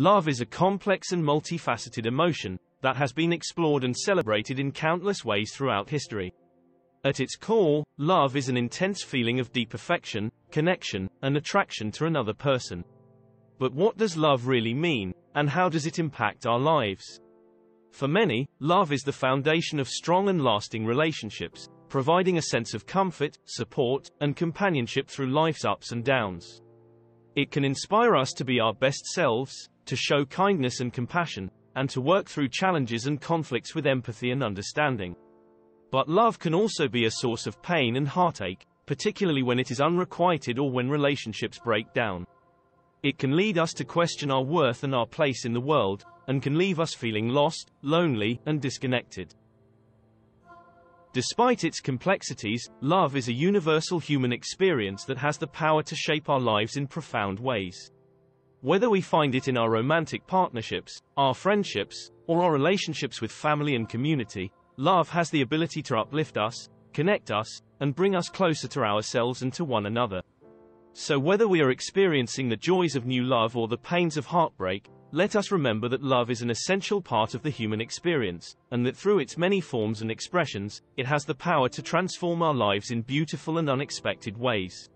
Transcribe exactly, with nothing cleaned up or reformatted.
Love is a complex and multifaceted emotion that has been explored and celebrated in countless ways throughout history. At its core, love is an intense feeling of deep affection, connection, and attraction to another person. But what does love really mean, and how does it impact our lives? For many, love is the foundation of strong and lasting relationships, providing a sense of comfort, support, and companionship through life's ups and downs. It can inspire us to be our best selves, to show kindness and compassion, and to work through challenges and conflicts with empathy and understanding. But love can also be a source of pain and heartache, particularly when it is unrequited or when relationships break down. It can lead us to question our worth and our place in the world, and can leave us feeling lost, lonely, and disconnected. Despite its complexities, love is a universal human experience that has the power to shape our lives in profound ways. Whether we find it in our romantic partnerships, our friendships, or our relationships with family and community, love has the ability to uplift us, connect us, and bring us closer to ourselves and to one another. So whether we are experiencing the joys of new love or the pains of heartbreak, let us remember that love is an essential part of the human experience, and that through its many forms and expressions, it has the power to transform our lives in beautiful and unexpected ways.